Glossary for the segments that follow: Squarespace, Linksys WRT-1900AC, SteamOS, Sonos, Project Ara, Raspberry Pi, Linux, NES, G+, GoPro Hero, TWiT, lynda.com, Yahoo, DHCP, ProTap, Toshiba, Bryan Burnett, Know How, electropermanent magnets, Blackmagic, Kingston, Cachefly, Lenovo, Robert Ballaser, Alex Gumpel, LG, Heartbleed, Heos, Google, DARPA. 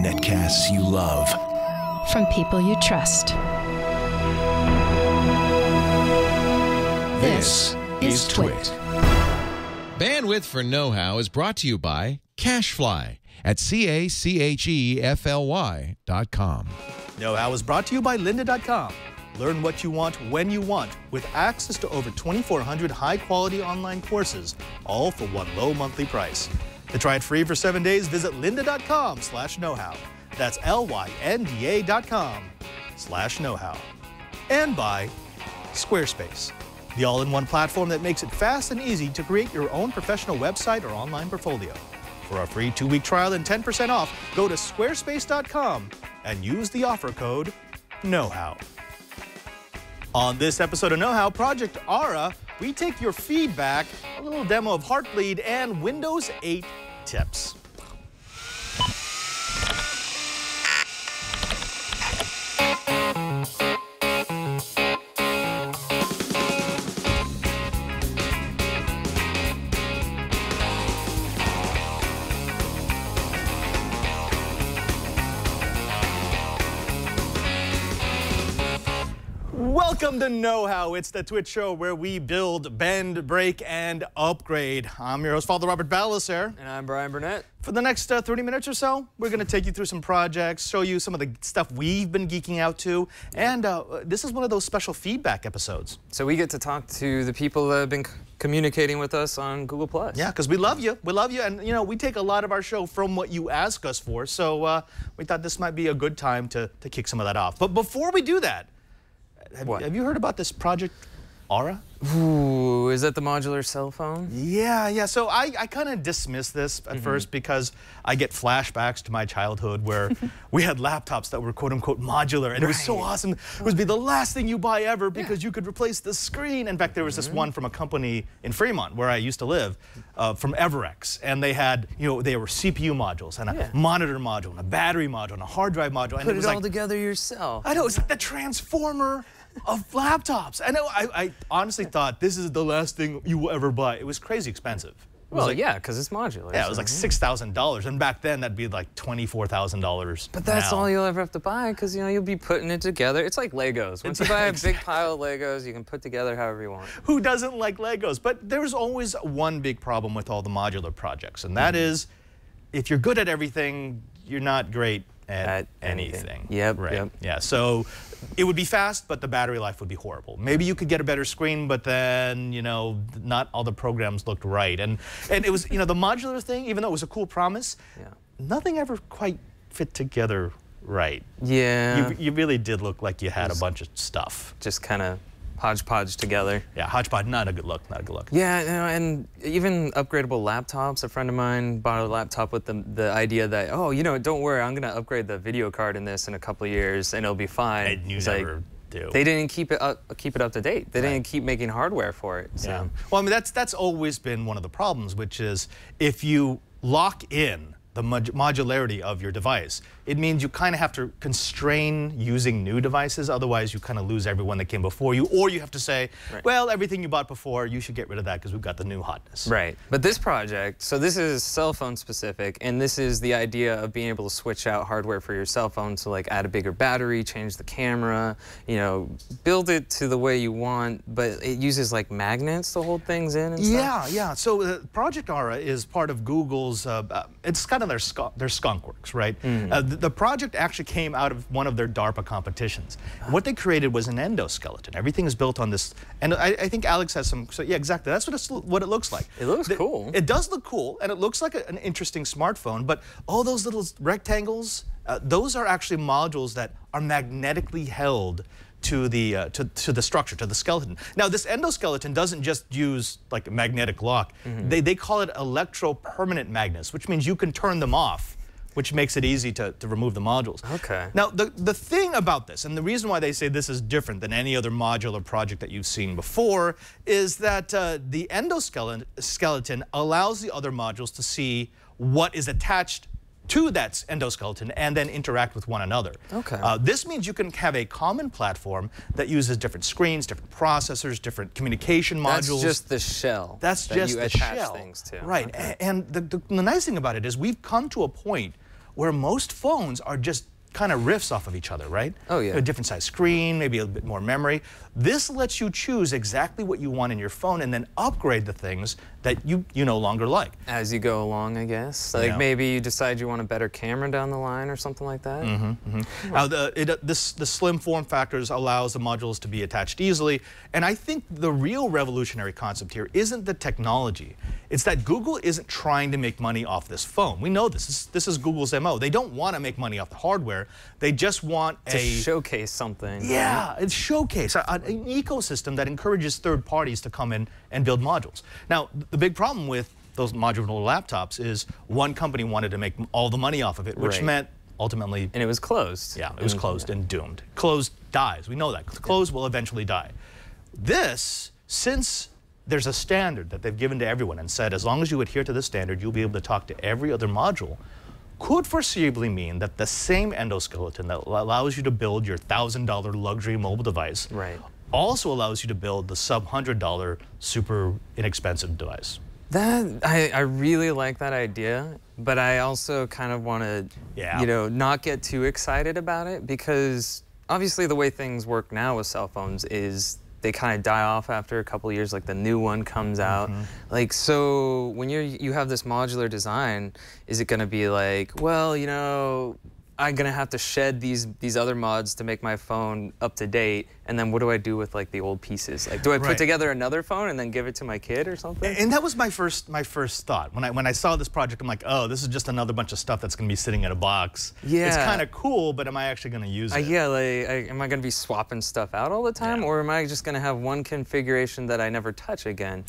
Netcasts you love. From people you trust. This is TWiT. Bandwidth for Know How is brought to you by Cachefly at cachefly.com. Know How is brought to you by lynda.com. Learn what you want when you want with access to over 2,400 high-quality online courses, all for one low monthly price. To try it free for 7 days, visit lynda.com/knowhow. That's lynda.com/knowhow. And by Squarespace, the all-in-one platform that makes it fast and easy to create your own professional website or online portfolio. For our free 2-week trial and 10% off, go to squarespace.com and use the offer code KNOWHOW. On this episode of Know How, Project Ara, we take your feedback, a little demo of Heartbleed, and Windows 8 tips. Welcome to Know How. It's the TWiT show where we build, bend, break, and upgrade. I'm your host, Father Robert Ballaser. And I'm Bryan Burnett. For the next 30 minutes or so, we're going to take you through some projects, show you some of the stuff we've been geeking out to, and this is one of those special feedback episodes. So we get to talk to the people that have been communicating with us on Google+. Yeah, because we love you. We love you, and you know, we take a lot of our show from what you ask us for, so we thought this might be a good time to kick some of that off. But before we do that, have you heard about this Project Ara? Ooh, is that the modular cell phone? Yeah, yeah. So I kind of dismissed this at first because I get flashbacks to my childhood where we had laptops that were quote-unquote modular, and it was so awesome. It would be the last thing you buy ever because you could replace the screen. In fact, there was this one from a company in Fremont where I used to live, from Everex, and they had, you know, they were CPU modules, and a monitor module, and a battery module, and a hard drive module. And Put it all like, together yourself. I know, it's like the transformer of laptops. I know, I honestly thought this is the last thing you will ever buy. It was crazy expensive. Well, like, yeah, because it's modular. Yeah, it was like $6,000, and back then that'd be like $24,000. But that's all you'll ever have to buy, because you know, you'll be putting it together. It's like Legos. Once you buy a big pile of Legos, you can put together however you want. Who doesn't like Legos? But there's always one big problem with all the modular projects, and that is, if you're good at everything, you're not great at anything. Yep, right. Yep. Yeah, so it would be fast, but the battery life would be horrible. Maybe you could get a better screen, but then, you know, not all the programs looked right. And it was, you know, the modular thing, even though it was a cool promise, nothing ever quite fit together right. Yeah. You really did look like you had a bunch of stuff. Just kind of hodgepodge together. Yeah, hodgepodge, not a good look, not a good look. Yeah, you know, and even upgradable laptops. A friend of mine bought a laptop with the idea that, oh, you know, don't worry, I'm going to upgrade the video card in this in a couple of years, and it'll be fine. And you never do. They didn't keep it up to date. They didn't keep making hardware for it. So. Yeah. Well, I mean, that's always been one of the problems, which is if you lock in the modularity of your device, it means you kind of have to constrain using new devices, otherwise you kind of lose everyone that came before you, or you have to say, well, everything you bought before, you should get rid of that because we've got the new hotness. Right, but this project, so this is cell phone specific, and this is the idea of being able to switch out hardware for your cell phone, so like add a bigger battery, change the camera, you know, build it to the way you want, but it uses like magnets to hold things in and stuff. Yeah, yeah, so Project Ara is part of Google's, it's kind of their skunk works, right? The project actually came out of one of their DARPA competitions. What they created was an endoskeleton. Everything is built on this, and I think Alex has some, so yeah, exactly. That's what it looks like. It looks cool. It does look cool, and it looks like an interesting smartphone, but all those little rectangles, those are actually modules that are magnetically held to the structure, to the skeleton. Now, this endoskeleton doesn't just use like a magnetic lock. They call it electropermanent magnets, which means you can turn them off, which makes it easy to remove the modules. Okay. Now, the thing about this, and the reason why they say this is different than any other modular project that you've seen before, is that the endoskeleton allows the other modules to see what is attached to that endoskeleton and then interact with one another. Okay. This means you can have a common platform that uses different screens, different processors, different communication modules. That's just the shell. That's that just you the attach shell. Things to. Right. Okay. And the nice thing about it is we've come to a point where most phones are just kind of riffs off of each other, right? Oh, yeah. A different size screen, maybe a bit more memory. This lets you choose exactly what you want in your phone and then upgrade the things that you no longer like. As you go along, I guess. Like, you know, maybe you decide you want a better camera down the line or something like that. Mm-hmm, mm-hmm. Now, the slim form factors allows the modules to be attached easily. And I think the real revolutionary concept here isn't the technology. It's that Google isn't trying to make money off this phone. We know this is Google's MO. They don't want to make money off the hardware. They just want to showcase something. Yeah, right? It's showcase an ecosystem that encourages third parties to come in and build modules. Now, the big problem with those modular laptops is one company wanted to make all the money off of it, which meant ultimately, and it was closed. Yeah, it was closed and doomed. Closed dies. We know that. Closed will eventually die. This, since there's a standard that they've given to everyone and said, as long as you adhere to this standard, you'll be able to talk to every other module, could foreseeably mean that the same endoskeleton that allows you to build your $1,000 luxury mobile device also allows you to build the sub-$100 super inexpensive device. That I really like that idea, but I also kind of want to, you know, not get too excited about it, because obviously the way things work now with cell phones is they kind of die off after a couple of years, like the new one comes out. Like, so when you have this modular design, is it gonna be like, well, you know, I'm gonna have to shed these other mods to make my phone up to date, and then what do I do with like the old pieces? Like, do I put together another phone and then give it to my kid or something? And that was my first thought when I saw this project. I'm like, oh, this is just another bunch of stuff that's gonna be sitting in a box. Yeah, it's kind of cool, but am I actually gonna use it? Yeah, like, am I gonna be swapping stuff out all the time, or am I just gonna have one configuration that I never touch again?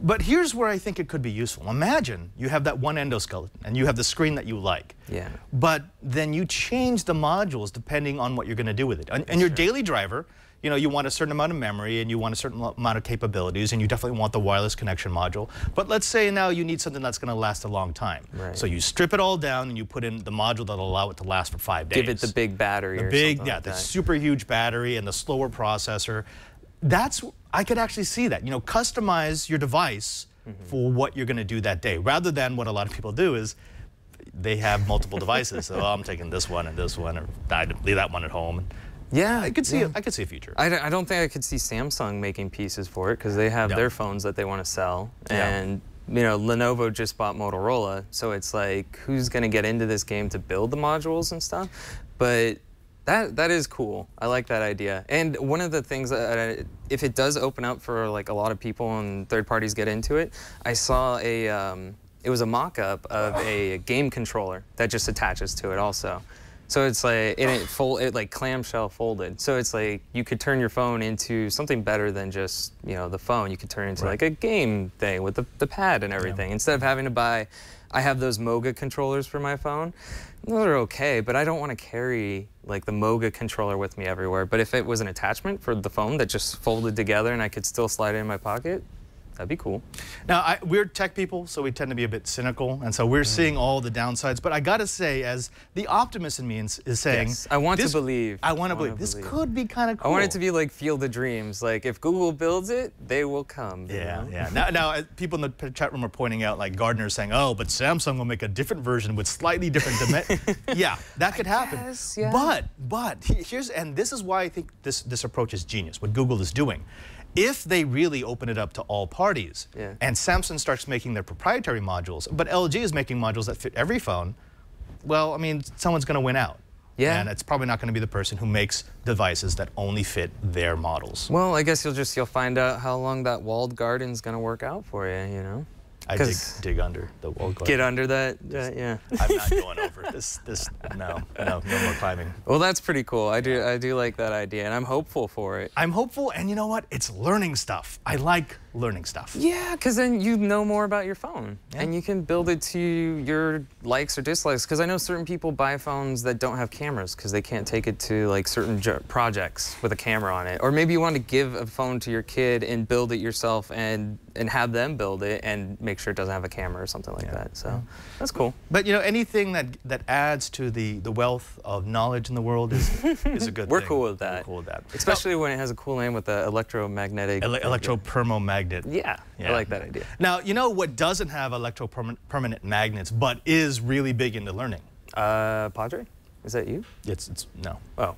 But here's where I think it could be useful. Imagine you have that one endoskeleton and you have the screen that you like. Yeah. But then you change the modules depending on what you're going to do with it. And your daily driver, you know, you want a certain amount of memory and you want a certain amount of capabilities, and you definitely want the wireless connection module. But let's say now you need something that's going to last a long time. Right. So you strip it all down and you put in the module that'll allow it to last for 5 days. Give it the big battery or something. Yeah, the super huge battery and the slower processor. That's, I could actually see that, you know, customize your device for what you're going to do that day, rather than what a lot of people do is they have multiple devices. So, oh, I'm taking this one and this one, or I leave that one at home. Yeah, I could see it. I could see a future. I don't think I could see Samsung making pieces for it, because they have their phones that they want to sell, and you know, Lenovo just bought Motorola, so it's like, who's going to get into this game to build the modules and stuff? But That is cool. I like that idea. And one of the things that if it does open up for like a lot of people and third parties get into it, I saw a it was a mock-up of a game controller that just attaches to it also. So it's like it like clamshell folded. So it's like you could turn your phone into something better than just, you know, the phone. You could turn it into like a game thing with the pad and everything, instead of having to buy. I have those MOGA controllers for my phone. Those are okay, but I don't want to carry like the MOGA controller with me everywhere. But if it was an attachment for the phone that just folded together and I could still slide it in my pocket, that'd be cool. Now, we're tech people, so we tend to be a bit cynical, and so we're seeing all the downsides. But I got to say, as the optimist in me is saying, I want to believe. I want to believe. This could be kind of cool. I want it to be like Field of Dreams. Like, if Google builds it, they will come. Yeah, yeah. Now, people in the chat room are pointing out, like, Gardner saying, oh, but Samsung will make a different version with slightly different Yeah, that could happen. Guess, yeah. But here's, and this is why I think this approach is genius, what Google is doing. If they really open it up to all parties, and Samsung starts making their proprietary modules, but LG is making modules that fit every phone, well, I mean, someone's going to win out. Yeah. And it's probably not going to be the person who makes devices that only fit their models. Well, I guess you'll find out how long that walled garden's going to work out for you, you know? I dig under the wall. Get under that, yeah. I'm not going over this. No more climbing. Well, that's pretty cool. I do like that idea, and I'm hopeful for it. I'm hopeful, and you know what? It's learning stuff. I like learning stuff. Yeah, because then you know more about your phone, yeah, and you can build it to your likes or dislikes. Because I know certain people buy phones that don't have cameras because they can't take it to like certain projects with a camera on it. Or maybe you want to give a phone to your kid and build it yourself and have them build it and make sure it doesn't have a camera or something like that. So that's cool. But you know, anything that adds to the wealth of knowledge in the world is a good thing. We're cool with that. We're cool with that. Especially when it has a cool name with an electromagnetic... Electropermomagnet. Yeah, yeah, I like that idea. Now, you know what doesn't have electropermanent magnets, but is really big into learning? Padre? Is that you? It's no. Oh.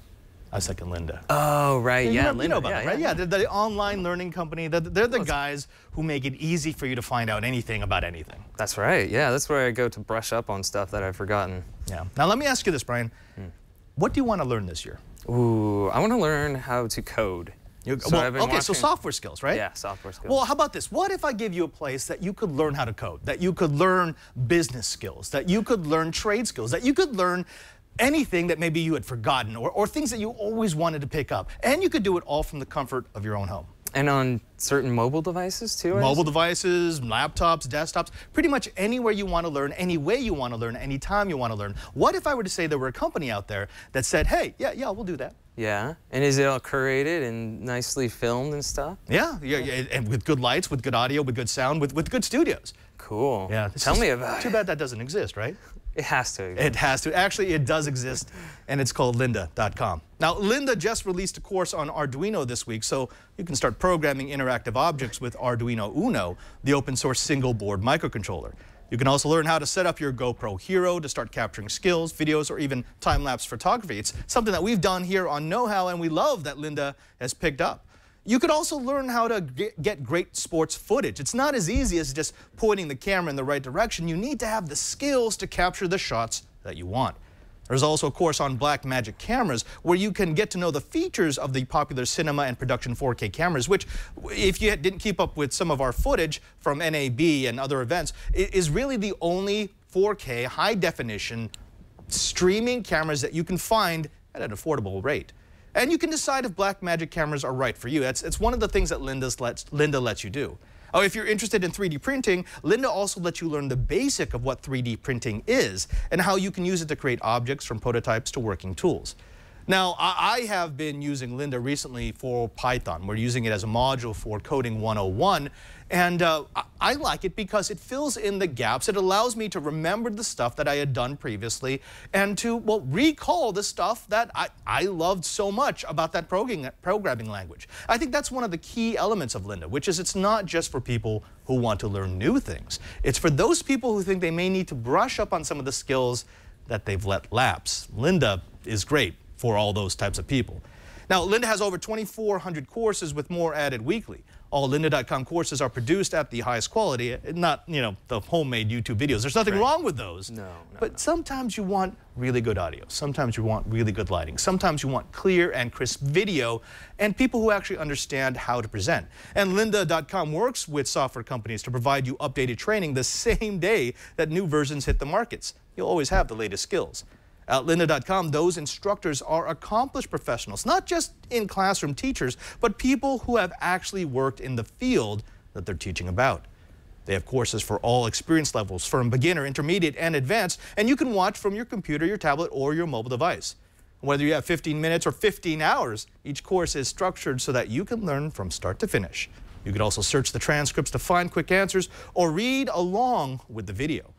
I was thinking Linda. Oh, right, yeah, Linda. You know about them, right? Yeah, they're the online learning company. They're the guys who make it easy for you to find out anything about anything. That's right, yeah, that's where I go to brush up on stuff that I've forgotten. Yeah. Now, let me ask you this, Brian. What do you want to learn this year? Ooh, I want to learn how to code. So software skills, right? Yeah, software skills. Well, how about this? What if I give you a place that you could learn how to code, that you could learn business skills, that you could learn trade skills, that you could learn anything that maybe you had forgotten or things that you always wanted to pick up. And you could do it all from the comfort of your own home. And on certain mobile devices, too? Mobile devices, laptops, desktops, pretty much anywhere you want to learn, any way you want to learn, any time you want to learn. What if I were to say there were a company out there that said, hey, yeah, we'll do that? Yeah, and is it all curated and nicely filmed and stuff? Yeah, and with good lights, with good audio, with good sound, with good studios. Cool. Yeah. Tell me about it. Too bad that doesn't exist, right? It has to exist. It has to. Actually, it does exist, and it's called lynda.com. Now, Lynda just released a course on Arduino this week, so you can start programming interactive objects with Arduino Uno, the open-source single-board microcontroller. You can also learn how to set up your GoPro Hero to start capturing skills, videos, or even time-lapse photography. It's something that we've done here on Know How, and we love that Lynda has picked up. You could also learn how to get great sports footage. It's not as easy as just pointing the camera in the right direction. You need to have the skills to capture the shots that you want. There's also a course on Blackmagic cameras where you can get to know the features of the popular cinema and production 4K cameras, which, if you didn't keep up with some of our footage from NAB and other events, is really the only 4K high-definition streaming cameras that you can find at an affordable rate. And you can decide if Blackmagic cameras are right for you. It's one of the things that Lynda lets you do. Oh, if you're interested in 3D printing, Lynda also lets you learn the basic of what 3D printing is and how you can use it to create objects from prototypes to working tools. Now, I have been using Lynda recently for Python. We're using it as a module for Coding 101. And I like it because it fills in the gaps. It allows me to remember the stuff that I had done previously and to, well, recall the stuff that I loved so much about that programming language. I think that's one of the key elements of Lynda, which is it's not just for people who want to learn new things. It's for those people who think they may need to brush up on some of the skills that they've let lapse. Lynda is great for all those types of people. Now, Lynda has over 2,400 courses with more added weekly. All Lynda.com courses are produced at the highest quality, not, you know, the homemade YouTube videos. There's nothing wrong with those. No, but sometimes you want really good audio. Sometimes you want really good lighting. Sometimes you want clear and crisp video and people who actually understand how to present. And Lynda.com works with software companies to provide you updated training the same day that new versions hit the markets. You'll always have the latest skills. At Lynda.com, those instructors are accomplished professionals, not just in-classroom teachers, but people who have actually worked in the field that they're teaching about. They have courses for all experience levels, from beginner, intermediate, and advanced, and you can watch from your computer, your tablet, or your mobile device. Whether you have 15 minutes or 15 hours, each course is structured so that you can learn from start to finish. You can also search the transcripts to find quick answers or read along with the video.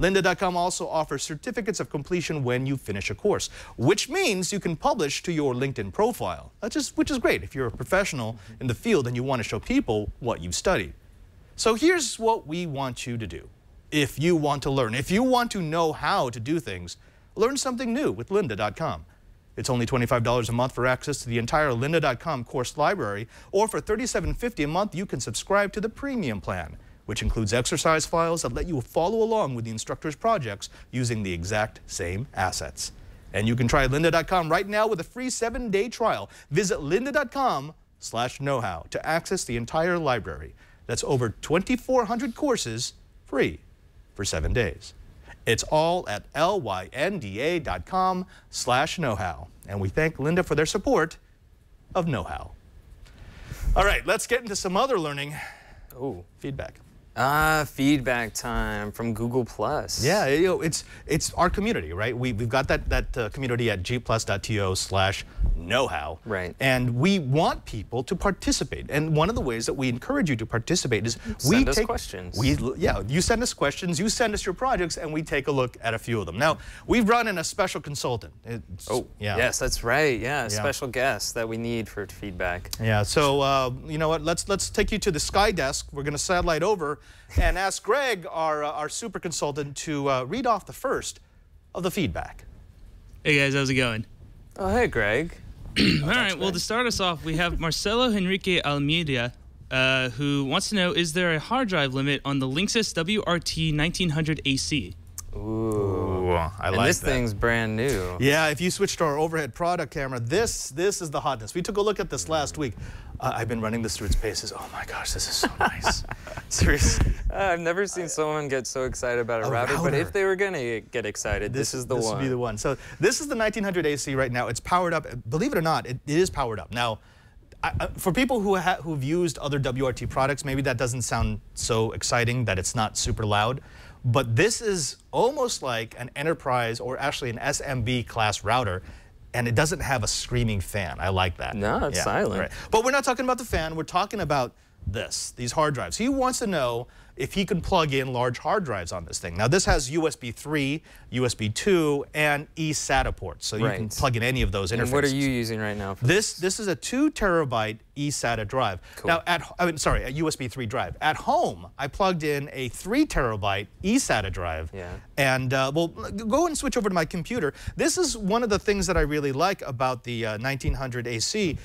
Lynda.com also offers certificates of completion when you finish a course, which means you can publish to your LinkedIn profile, which is great if you're a professional in the field and you want to show people what you've studied. So here's what we want you to do. If you want to learn, if you want to know how to do things, learn something new with Lynda.com. It's only $25 a month for access to the entire Lynda.com course library, or for $37.50 a month, you can subscribe to the premium plan, which includes exercise files that let you follow along with the instructor's projects using the exact same assets. And you can try Lynda.com right now with a free 7-day trial. Visit Lynda.com/knowhow to access the entire library. That's over 2,400 courses free for 7 days. It's all at lynda.com/knowhow. And we thank Lynda for their support of Know How. All right, let's get into some other learning. Oh, feedback. Ah, feedback time from Google+. Yeah, you know, it's our community, right? We've got that community at gplus.to/knowhow. Right. And we want people to participate. And one of the ways that we encourage you to participate is send us questions. Yeah, you send us questions, you send us your projects, and we take a look at a few of them. Now, we've run in a special consultant. Yes, that's right. Yeah, a special guest that we need for feedback. Yeah, so you know what? Let's take you to the sky desk. We're going to satellite over and ask Greg, our super consultant, to read off the first of the feedback. Hey guys, how's it going? Oh, hey Greg. All right, well, to start us off, we have Marcelo Henrique Almeida, who wants to know, is there a hard drive limit on the Linksys WRT-1900AC? Ooh, I like that. And this thing's brand new. Yeah, if you switch to our overhead product camera, this is the hotness. We took a look at this last week. I've been running this through its paces. Oh my gosh, this is so nice. Seriously. I've never seen someone get so excited about a router, but if they were going to get excited, this is the one. This would be the one. So this is the 1900 AC right now. It's powered up. Believe it or not, it is powered up. Now, for people who've used other WRT products, maybe that doesn't sound so exciting that it's not super loud. But this is almost like an enterprise or actually an SMB class router, and it doesn't have a screaming fan. I like that. No, it's silent. Right. But we're not talking about the fan. We're talking about these hard drives. He wants to know if he can plug in large hard drives on this thing. Now, this has USB 3, USB 2, and eSATA ports, so you can plug in any of those interfaces. And what are you using right now for this? This is a 2 terabyte eSATA drive. Cool. Now, I mean, sorry, a USB 3 drive. At home, I plugged in a 3 terabyte eSATA drive. Yeah. And well, go and switch over to my computer. This is one of the things that I really like about the 1900 AC.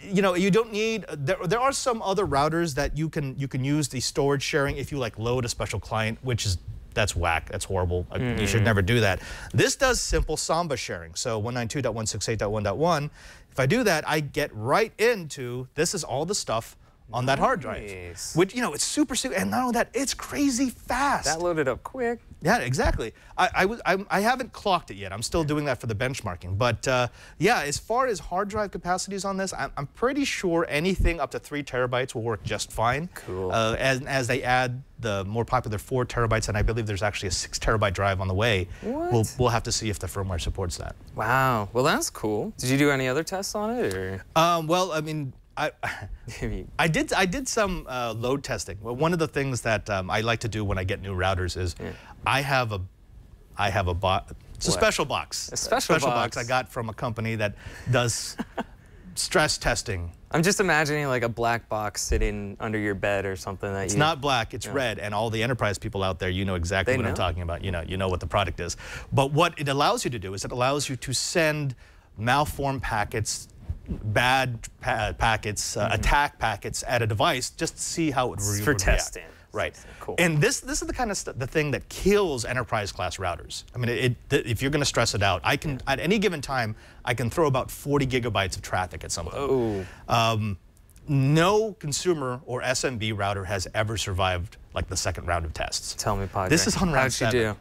You know, you don't need. There are some other routers that you can use the storage sharing if you like load a special client, which is that's whack. That's horrible. You should never do that. This does simple Samba sharing. So 192.168.1.1. If I do that, I get right into this is all the stuff on that hard drive, which you know it's super. And not only that, it's crazy fast. That loaded up quick. Yeah, exactly. I haven't clocked it yet. I'm still doing that for the benchmarking. But yeah, as far as hard drive capacities on this, I'm pretty sure anything up to 3 terabytes will work just fine. Cool. As they add the more popular 4 terabytes, and I believe there's actually a 6 terabyte drive on the way. What? We'll have to see if the firmware supports that. Wow. Well, that's cool. Did you do any other tests on it? Or? Well, I mean. I did some load testing. Well, one of the things that I like to do when I get new routers is I have a box. It's a special box. A special box I got from a company that does stress testing. I'm just imagining like a black box sitting under your bed or something. That it's not black, it's red, and all the enterprise people out there, you know exactly what I'm talking about. You know what the product is. But what it allows you to do is it allows you to send malformed packets, attack packets at a device, just to see how it would react. Testing. Right. Cool. And this is the kind of the thing that kills enterprise class routers. I mean, if you're going to stress it out, I can at any given time I can throw about 40 gigabytes of traffic at something. Whoa. No consumer or SMB router has ever survived like the second round of tests. Tell me, Padre. This is on round 7. How'd you do?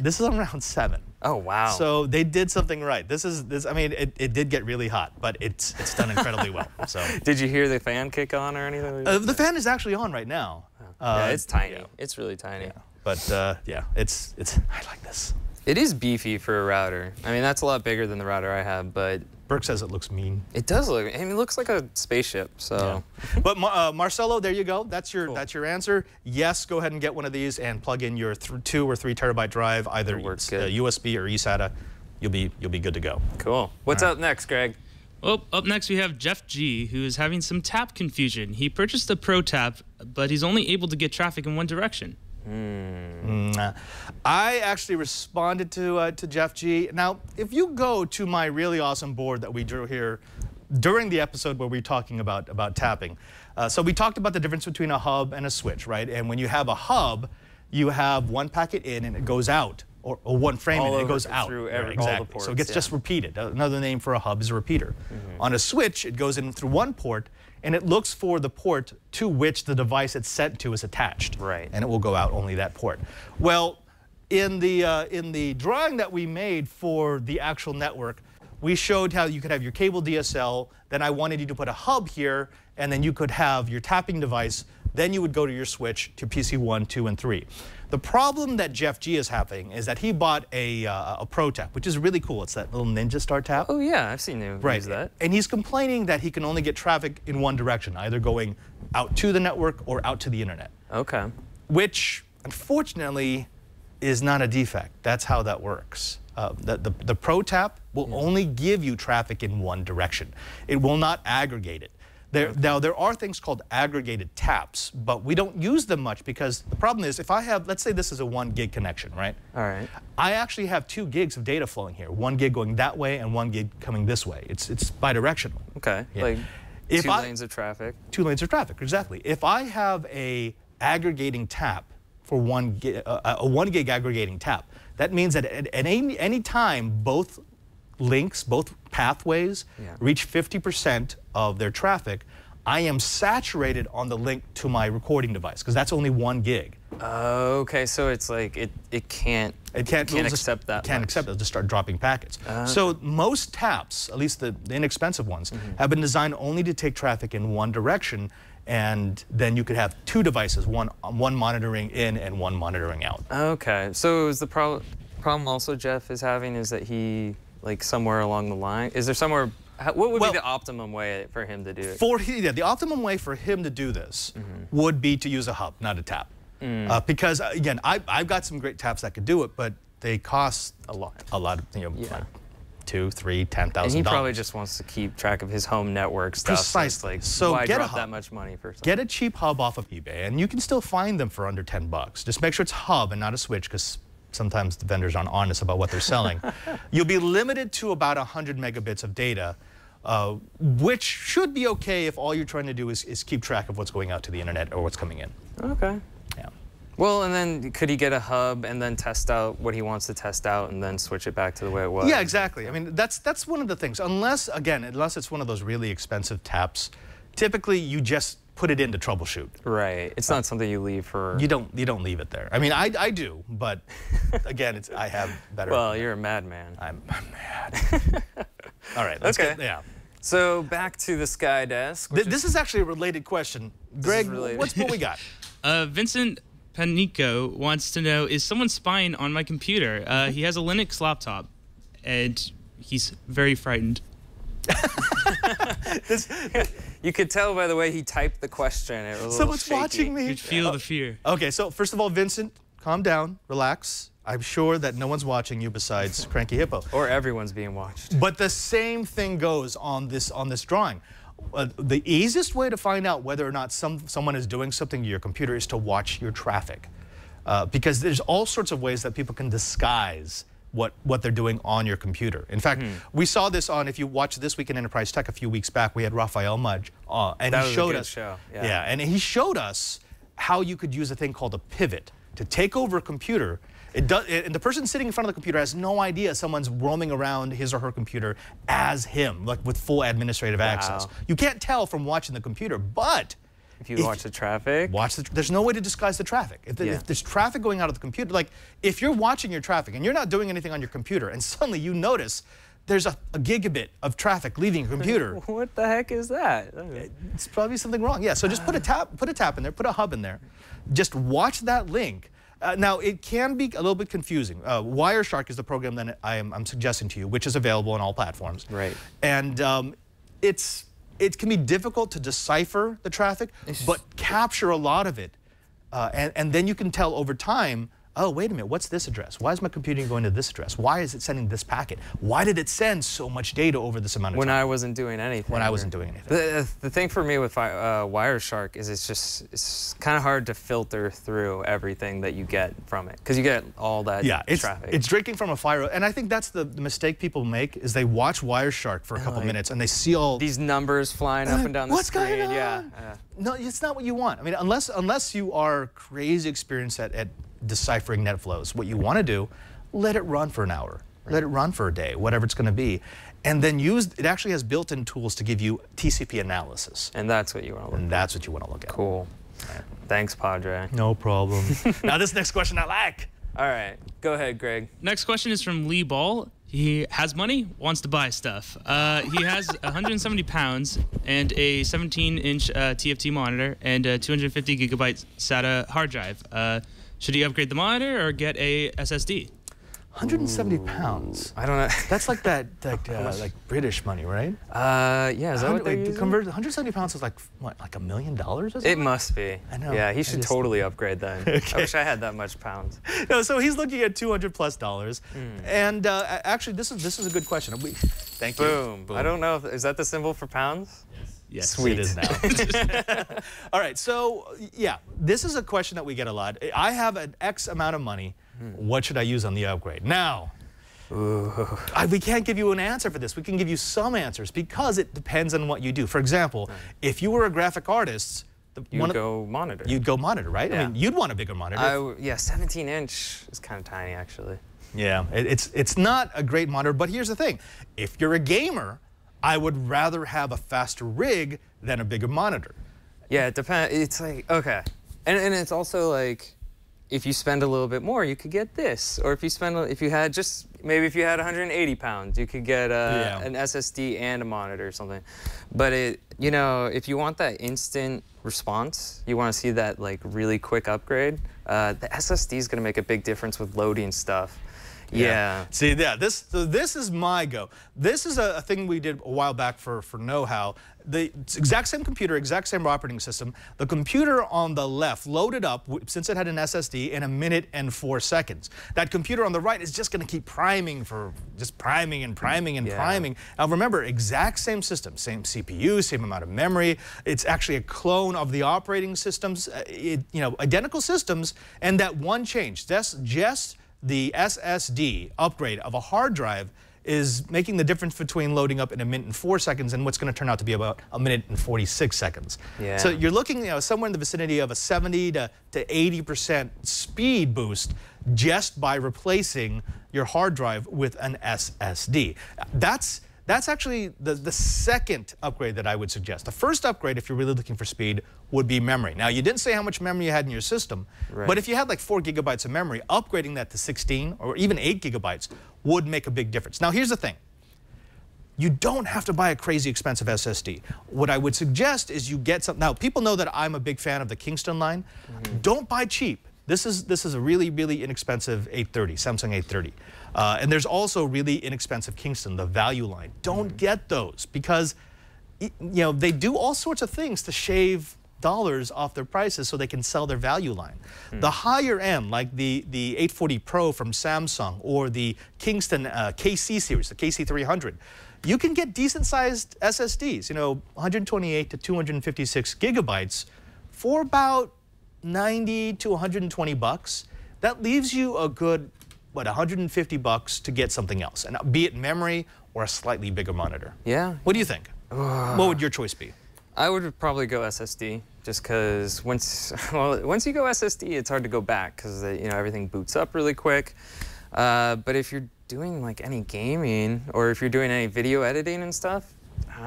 This is on round 7. Oh wow! So they did something right. This. I mean, it did get really hot, but it's done incredibly well. So did you hear the fan kick on or anything? The fan is actually on right now. Yeah, it's tiny. Yeah. It's really tiny. Yeah. But yeah, it's. I like this. It is beefy for a router. I mean, that's a lot bigger than the router I have, but. Burke says it looks mean. It does look. I mean, it looks like a spaceship. So, but Marcelo, there you go. That's your that's your answer. Yes, go ahead and get one of these and plug in your 2 or 3 terabyte drive, either USB or eSATA. You'll be good to go. Cool. What's up next, Greg? Well, up next we have Jeff G, who is having some tap confusion. He purchased a ProTap, but he's only able to get traffic in one direction. I actually responded to Jeff G. Now, if you go to my really awesome board that we drew here during the episode where we were talking about tapping, so we talked about the difference between a hub and a switch, right? And when you have a hub, you have one packet in and it goes out, or one frame in and it goes out. All the ports, so it gets just repeated. Another name for a hub is a repeater. On a switch, it goes in through one port, and it looks for the port to which the device it's sent to is attached. Right. And it will go out only that port. Well, in the drawing that we made for the actual network, we showed how you could have your cable DSL, then I wanted you to put a hub here, and then you could have your tapping device Then you would go to your switch to PC1, 2, and 3. The problem that Jeff G is having is that he bought a ProTap, which is really cool. It's that little Ninja Star tap. Oh yeah, I've seen him use that. And he's complaining that he can only get traffic in one direction, either going out to the network or out to the internet. Okay. Which, unfortunately, is not a defect. That's how that works. The ProTap will only give you traffic in one direction. It will not aggregate it. Now, there are things called aggregated taps, but we don't use them much because the problem is if I have, let's say this is a 1 gig connection, right? All right. I actually have 2 gigs of data flowing here, 1 gig going that way and 1 gig coming this way. It's bidirectional. Okay, yeah. Like two lanes of traffic. 2 lanes of traffic, exactly. If I have a aggregating tap for a one gig aggregating tap, that means that at any time, both links, both pathways reach 50% of their traffic, I am saturated on the link to my recording device because that's only 1 gig. Okay, so it's like it can't accept that. It'll just start dropping packets. So most taps, at least the inexpensive ones, have been designed only to take traffic in one direction, and then you could have two devices, one monitoring in and one monitoring out. Okay, so is the problem also Jeff is having is that he, like somewhere along the line, is there somewhere, what would be the optimum way for him to do it? The optimum way for him to do this would be to use a hub, not a tap. Because again, I've got some great taps that could do it, but they cost a lot of, you know, like $2,000, $3,000, $10,000. And he probably just wants to keep track of his home network stuff. Precisely. So why drop that much money for something? Get a cheap hub off of eBay, and you can still find them for under 10 bucks. Just make sure it's hub and not a switch, because sometimes the vendors aren't honest about what they're selling. You'll be limited to about 100 megabits of data, which should be okay if all you're trying to do is keep track of what's going out to the internet or what's coming in. Okay. Yeah. Well, and then could he get a hub and then test out what he wants to test out and then switch it back to the way it was? Yeah, exactly. I mean, that's one of the things. Unless, again, unless it's one of those really expensive taps, typically you just put it in to troubleshoot. Right. It's not something you leave for... You don't leave it there. I mean, I do, but again, it's I have better... Well, you're a madman. I'm mad. All right. Let's get, yeah. So back to the Sky Desk. This is actually a related question. Greg, what's what we got? Vincent Panico wants to know, is someone spying on my computer? He has a Linux laptop, and he's very frightened. You could tell by the way he typed the question. It was someone's watching me. You could feel the fear. Okay, so first of all, Vincent, calm down, relax. I'm sure that no one's watching you besides Cranky Hippo. Or everyone's being watched. But the same thing goes on this drawing. The easiest way to find out whether or not someone is doing something to your computer is to watch your traffic, because there's all sorts of ways that people can disguise what they're doing on your computer. In fact, we saw this on, if you watched This Week in Enterprise Tech a few weeks back, we had Raphael Mudge, and he showed us. That was a good show. Yeah, and he showed us how you could use a thing called a pivot to take over a computer. And the person sitting in front of the computer has no idea someone's roaming around his or her computer as him, like with full administrative access. You can't tell from watching the computer, but if you watch the traffic, there's no way to disguise the traffic. If there's traffic going out of the computer, like if you're watching your traffic and you're not doing anything on your computer, and suddenly you notice there's a gigabit of traffic leaving your computer. What the heck is that? It's probably something wrong. Yeah. So just put a tap in there, put a hub in there, just watch that link. Now, it can be a little bit confusing. Wireshark is the program that I'm suggesting to you, which is available on all platforms. Right. And it can be difficult to decipher the traffic, but capture a lot of it. And then you can tell over time, oh, wait a minute, what's this address? Why is my computer going to this address? Why is it sending this packet? Why did it send so much data over this amount of time? When I wasn't doing anything. When I wasn't doing anything. The thing for me with Wireshark is it's kind of hard to filter through everything that you get from it, because you get all that traffic. It's drinking from a fire. And I think that's the mistake people make, is they watch Wireshark for a couple minutes and they see all these numbers flying up and down the screen. What's going on? Yeah. No, it's not what you want. I mean, unless you are crazy experienced at deciphering net flows. What you want to do, let it run for an hour, let it run for a day, whatever it's going to be, and then use, it actually has built-in tools to give you TCP analysis. And that's what you want to look at. And that's what you want to look at. Cool. Right. Thanks, Padre. No problem. Now this next question I like. All right. Go ahead, Greg. Next question is from Lee Ball. He has money, wants to buy stuff. He has 170 pounds and a 17-inch TFT monitor and a 250 gigabyte SATA hard drive. Should he upgrade the monitor or get a SSD? 170 pounds. I don't know. That's like that British money, right? Yeah. Is that what they convert? 170 pounds is like what, like $1 million? It must be. I know. Yeah, he should totally upgrade then. Okay. I wish I had that much pounds. No, so he's looking at $200 plus. Mm. And actually, this is a good question. Thank you. Boom. Boom. I don't know. Is that the symbol for pounds? Yes. Yes, sweet. It is now. All right. So yeah, this is a question that we get a lot. I have an X amount of money. What should I use on the upgrade? Now, we can't give you an answer for this. We can give you some answers because it depends on what you do. For example, if you were a graphic artist, you'd go monitor. You'd go monitor, right? Yeah. I mean, you'd want a bigger monitor. Yeah, 17-inch is kind of tiny, actually. Yeah, it's not a great monitor. But here's the thing: if you're a gamer, I would rather have a faster rig than a bigger monitor. Yeah, it depends. It's like okay, and it's also like, if you spend a little bit more, you could get this. Or if you spend, maybe if you had 180 pounds, you could get an SSD and a monitor or something. But you know, if you want that instant response, you want to see that like really quick upgrade. The SSD is going to make a big difference with loading stuff. Yeah. See, yeah, this is my go. This is a thing we did a while back for Know How. The exact same computer, exact same operating system. The computer on the left loaded up, since it had an SSD, in 1 minute and 4 seconds. That computer on the right is just going to keep priming priming. Now remember, exact same system, same CPU, same amount of memory. It's actually a clone of the operating systems. You know, identical systems, and that one change. That's just the SSD upgrade of a hard drive is making the difference between loading up in 1 minute and 4 seconds and what's going to turn out to be about 1 minute and 46 seconds. Yeah. So you're looking, you know, somewhere in the vicinity of a 70 to 80% speed boost just by replacing your hard drive with an SSD. That's actually the second upgrade that I would suggest. The first upgrade, if you're really looking for speed, would be memory. Now, you didn't say how much memory you had in your system, right, but if you had like 4 gigabytes of memory, upgrading that to 16 or even 8 gigabytes would make a big difference. Now, here's the thing. You don't have to buy a crazy expensive SSD. What I would suggest is you get some. Now, people know that I'm a big fan of the Kingston line. Mm-hmm. Don't buy cheap. This is a really, really inexpensive 830, Samsung 830. And there's also really inexpensive Kingston, the value line. Don't get those because, you know, they do all sorts of things to shave dollars off their prices so they can sell their value line. The higher end, like the 840 Pro from Samsung or the Kingston KC series, the KC300, you can get decent-sized SSDs, you know, 128 to 256 gigabytes for about 90 to 120 bucks. That leaves you a good, what, 150 bucks to get something else, and be it memory or a slightly bigger monitor. Yeah. What do you think? What would your choice be? I would probably go SSD, just because once you go SSD, it's hard to go back because you know everything boots up really quick. But if you're doing like any gaming or if you're doing any video editing and stuff,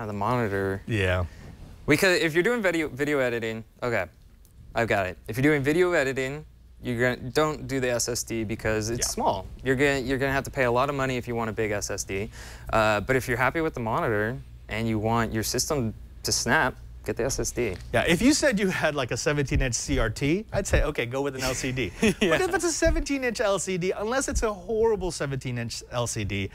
the monitor. Yeah. Because if you're doing video editing, okay, I've got it. If you're doing video editing, don't do the SSD because it's small. You're gonna have to pay a lot of money if you want a big SSD. But if you're happy with the monitor and you want your system to snap, get the SSD. Yeah, if you said you had like a 17-inch CRT, I'd say, okay, go with an LCD. But if it's a 17-inch LCD, unless it's a horrible 17-inch LCD,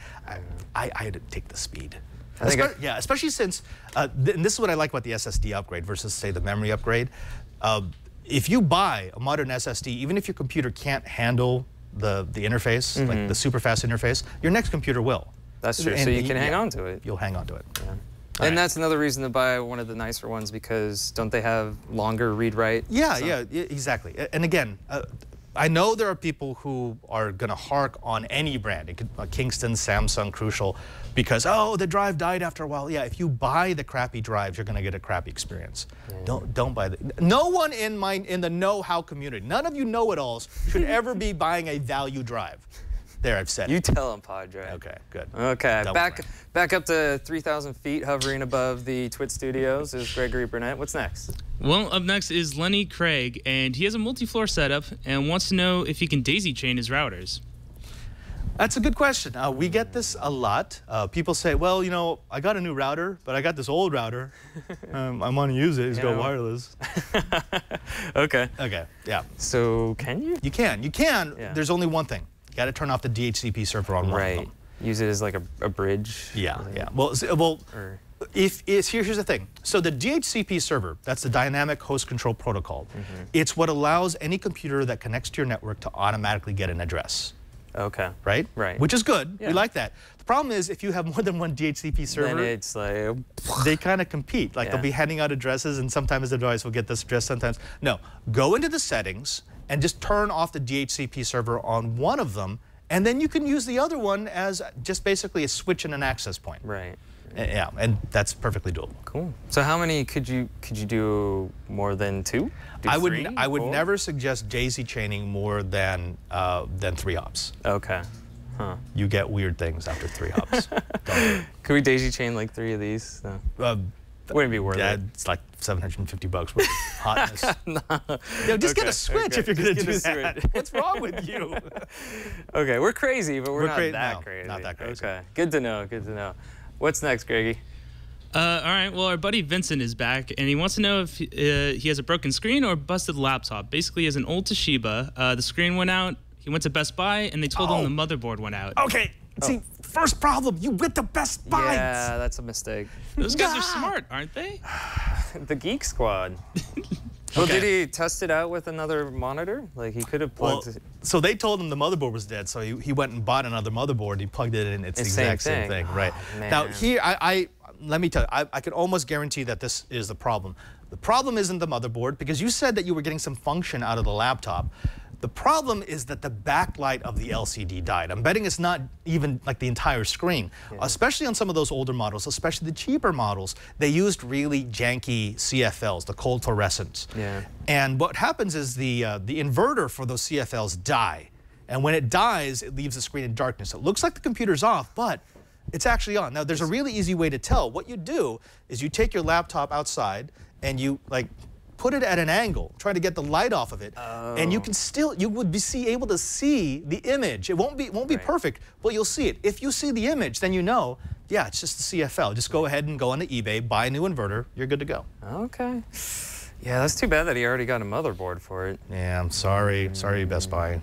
I'd take the speed. Especially since, and this is what I like about the SSD upgrade versus, say, the memory upgrade. If you buy a modern SSD, even if your computer can't handle the interface, like the super fast interface, your next computer will. That's true, and so you can hang on to it. You'll hang on to it. Yeah. And that's another reason to buy one of the nicer ones because don't they have longer read-write? Yeah, yeah, exactly. And again, I know there are people who are going to hark on any brand, Kingston, Samsung, Crucial, because, oh, the drive died after a while. Yeah, if you buy the crappy drives, you're going to get a crappy experience. Mm. Don't buy the... No one in the know-how community, none of you know-it-alls, should ever be buying a value drive. There, I've said it. You tell him, Padre. Okay, good. Okay, back up to 3,000 feet, hovering above the TWiT studios, is Gregory Burnett. What's next? Well, up next is Lenny Craig, and he has a multi-floor setup and wants to know if he can daisy chain his routers. That's a good question. We get this a lot. People say, well, you know, I got a new router, but I got this old router. I want to use it. It's got wireless. Okay. Okay, yeah. So can you? You can. You can. Yeah. There's only one thing. You got to turn off the DHCP server on one of them. Use it as like a bridge. Yeah, like, yeah. Well here's the thing. So the DHCP server, that's the dynamic host control protocol. Mm-hmm. It's what allows any computer that connects to your network to automatically get an address. Okay. Right? Right. Which is good. Yeah. We like that. The problem is if you have more than one DHCP server, then it's like, they kind of compete. Like they'll be handing out addresses and sometimes the device will get this address, sometimes. No, go into the settings and just turn off the DHCP server on one of them, and then you can use the other one as just basically a switch and an access point. Right. Yeah, and that's perfectly doable. Cool. So how many could you do more than two? I would never suggest daisy chaining more than three hops. Okay. Huh. You get weird things after three hops. Could we daisy chain like three of these? No. Wouldn't be worth it. It's like $750 worth of hotness. No, just get a Switch if you're going to do that. What's wrong with you? Okay, we're crazy, but we're not that crazy. Not that crazy. Okay, good to know. Good to know. What's next, Greggy? All right, well, our buddy Vincent is back, and he wants to know if he has a broken screen or a busted laptop. Basically, he has an old Toshiba. The screen went out. He went to Best Buy, and they told him the motherboard went out. Okay, see, first problem, you went to Best Buy. Yeah, that's a mistake. Those guys are smart, aren't they? The Geek Squad. Well, did he test it out with another monitor? Like, he could have plugged it. So they told him the motherboard was dead, so he went and bought another motherboard. He plugged it in. It's the exact same thing. Right. Man. Now, here, let me tell you, I can almost guarantee that this is the problem. The problem isn't the motherboard, because you said that you were getting some function out of the laptop. The problem is that the backlight of the LCD died. I'm betting it's not even like the entire screen, especially on some of those older models, especially the cheaper models. They used really janky CFLs, the cold fluorescents. Yeah. And what happens is the inverter for those CFLs die. And when it dies, it leaves the screen in darkness. It looks like the computer's off, but it's actually on. Now, there's a really easy way to tell. What you do is you take your laptop outside and you put it at an angle, try to get the light off of it, and you would be able to see the image. It won't be perfect, but you'll see it. If you see the image, then you know, yeah, it's just the CFL. Just go ahead and go onto eBay, buy a new inverter, you're good to go. Okay. Yeah, that's too bad that he already got a motherboard for it. Yeah, I'm sorry. Sorry, Best Buy.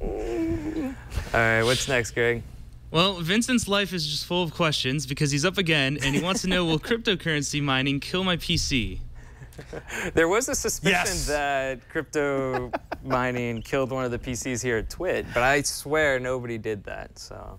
All right, what's next, Greg? Well, Vincent's life is just full of questions because he's up again, and he wants to know, will cryptocurrency mining kill my PC? There was a suspicion that crypto mining killed one of the PCs here at TWiT, but I swear nobody did that. So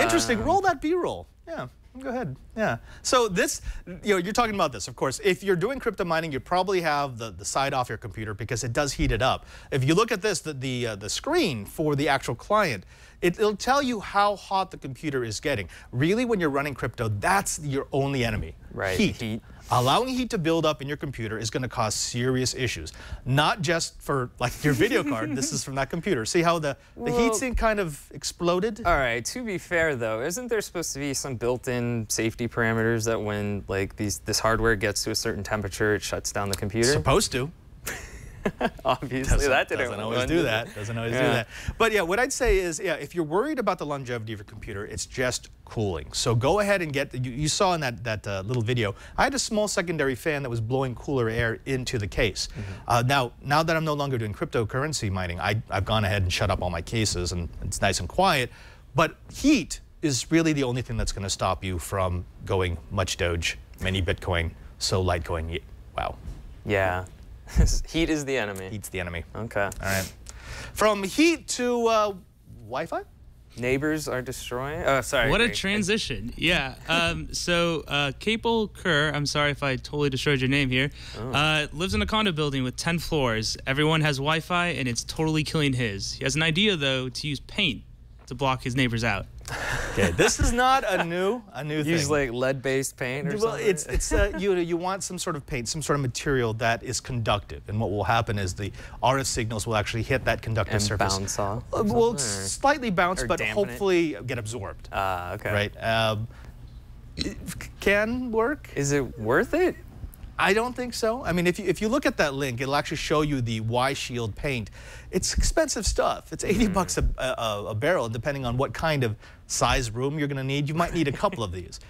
interesting. Roll that B-roll. Yeah, go ahead. Yeah. So this, you know, you're talking about this, of course. If you're doing crypto mining, you probably have the side off your computer because it does heat it up. If you look at this, the screen for the actual client, it'll tell you how hot the computer is getting. Really, when you're running crypto, that's your only enemy. Right. Heat. Allowing heat to build up in your computer is going to cause serious issues, not just for like your video card. This is from that computer. See how the heatsink kind of exploded? All right. To be fair, though, isn't there supposed to be some built-in safety parameters that when like this hardware gets to a certain temperature, it shuts down the computer? Supposed to. Obviously, doesn't always do that. But yeah, what I'd say is, yeah, if you're worried about the longevity of your computer, it's just cooling. So go ahead and get. You saw in that little video, I had a small secondary fan that was blowing cooler air into the case. Mm-hmm. Now that I'm no longer doing cryptocurrency mining, I've gone ahead and shut up all my cases, and it's nice and quiet. But heat is really the only thing that's going to stop you from going much Doge, many Bitcoin, so Litecoin. Wow. Yeah. Heat is the enemy. Heat's the enemy. Okay. All right. From heat to Wi-Fi? Neighbors are destroying. Oh, sorry. What a transition. Yeah. So Capel Kerr, I'm sorry if I totally destroyed your name here, lives in a condo building with 10 floors. Everyone has Wi-Fi, and it's totally killing his. He has an idea, though, to use paint to block his neighbors out. Okay, this is not a new thing. Use like lead-based paint or something. Well, you want some sort of paint, some sort of material that is conductive, and what will happen is the RF signals will actually hit that conductive surface. And bounce off. Well, slightly bounce, but hopefully get absorbed. Ah, okay. Right. It can work. Is it worth it? I don't think so. I mean, if you look at that link, it'll actually show you the Y-Shield paint. It's expensive stuff. It's 80 bucks a barrel, depending on what kind of size room you're going to need. You might need a couple of these.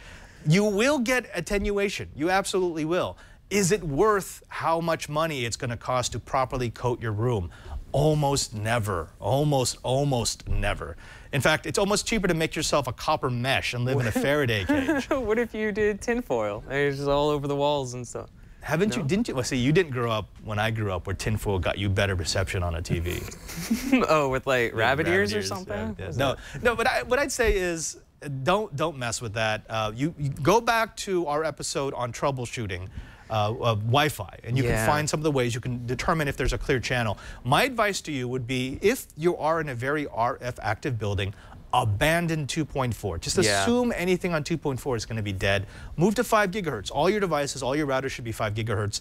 You will get attenuation. You absolutely will. Is it worth how much money it's going to cost to properly coat your room? Almost never. Almost never. In fact, it's almost cheaper to make yourself a copper mesh and live in a Faraday cage. What if you did tinfoil? It's just all over the walls and stuff. Haven't you? Didn't you? Well, see, you didn't grow up when I grew up where tinfoil got you better reception on a TV. Oh, with like rabbit ears or something? Yeah, yeah. No. But what I'd say is, don't mess with that. You go back to our episode on troubleshooting. Wi-Fi, and you can find some of the ways you can determine if there's a clear channel. My advice to you would be, if you are in a very RF active building, abandon 2.4. Just assume anything on 2.4 is going to be dead. Move to 5 gigahertz. All your devices, all your routers should be 5 gigahertz.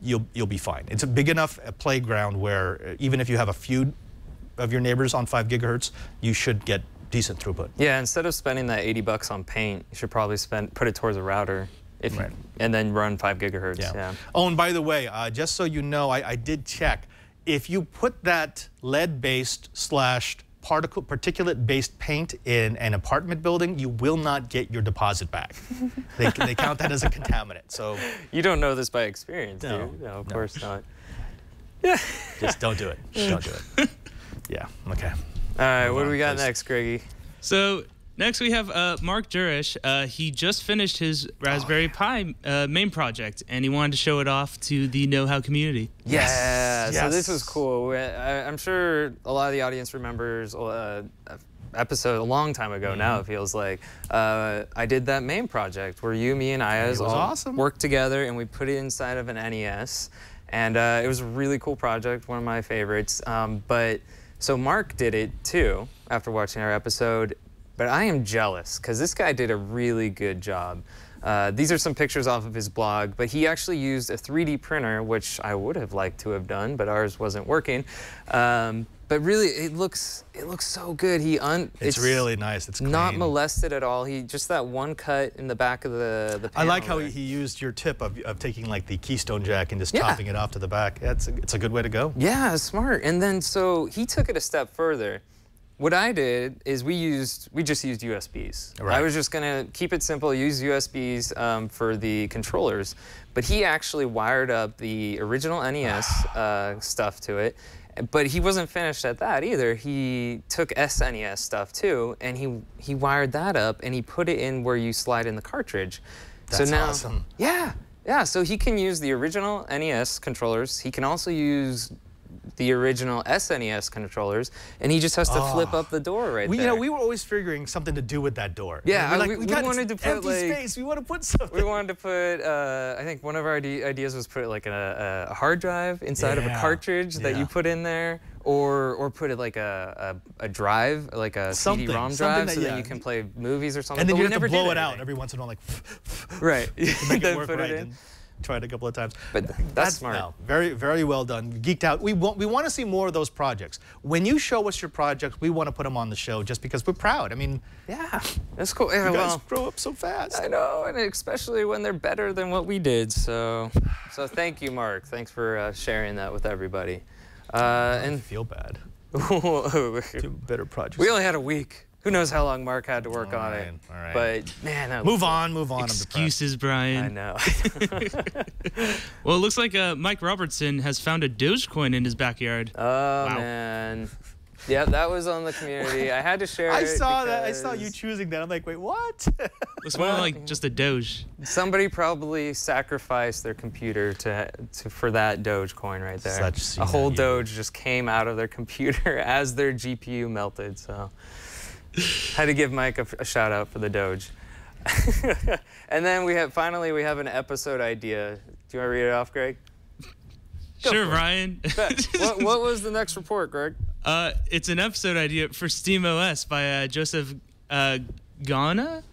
You'll be fine. It's a big enough playground where even if you have a few of your neighbors on 5 gigahertz, you should get decent throughput. Yeah, instead of spending that 80 bucks on paint, you should probably put it towards a router. And then run 5 gigahertz. Yeah. Oh, and by the way, just so you know, I did check. If you put that lead-based / particulate-based paint in an apartment building, you will not get your deposit back. they count that as a contaminant. So you don't know this by experience, do you? No, of course not. Yeah. Just don't do it. Don't do it. Yeah. Okay. All right. What do we got next, Greggy? So. Next, we have Mark Durish. He just finished his Raspberry Pi main project, and he wanted to show it off to the Know How community. Yes. So this was cool. I'm sure a lot of the audience remembers episode a long time ago now, it feels like. I did that main project where you, me, and Ayaz all worked together, and we put it inside of an NES. And it was a really cool project, one of my favorites. So Mark did it, too, after watching our episode. But I am jealous, because this guy did a really good job. These are some pictures off of his blog, but he actually used a 3D printer, which I would have liked to have done, but ours wasn't working. But really, it looks so good. It's really nice. It's clean. Not molested at all. He just that one cut in the back of the panel. I like how he used your tip of taking like the Keystone jack and just topping it off to the back. It's a good way to go. Yeah, smart. And then so he took it a step further. What I did is we just used USBs. Right. I was just gonna keep it simple, use USBs for the controllers, but he actually wired up the original NES stuff to it. But he wasn't finished at that either. He took SNES stuff too, and he wired that up and he put it in where you slide in the cartridge. That's awesome. Yeah. So he can use the original NES controllers. He can also use the original SNES controllers, and he just has to flip up the door there. You know, we were always figuring something to do with that door. Yeah, we wanted to put empty space. We want to put something. We wanted to put. I think one of our ideas was put like a hard drive inside of a cartridge that you put in there, or put it like a drive, like a CD-ROM drive, so that you can play movies or something. And then you have to blow it out every once in a while, like right, to make it work right. Tried a couple of times. But that's smart. No, very, very well done. Geeked out. We want to see more of those projects. When you show us your projects, we want to put them on the show just because we're proud. I mean, yeah, that's cool. You guys grow up so fast. I know, and especially when they're better than what we did. So thank you, Mark. Thanks for sharing that with everybody. And I feel bad. Two better projects. We only had a week. Who knows how long Mark had to work on it? All right. But man, move on. Excuses, Bryan. I know. Well, it looks like Mike Robertson has found a Dogecoin in his backyard. Oh man. Yeah, that was on the community. I had to share it. I saw you choosing that. I'm like, wait, what? It's more like just a Doge. Somebody probably sacrificed their computer for that Dogecoin right there. A whole Doge just came out of their computer as their GPU melted. So. Had to give Mike a shout out for the Doge. And then finally we have an episode idea. Do you want to read it off, Greg? Sure, Bryan. What was the next report, Greg? It's an episode idea for SteamOS by Joseph Ghana.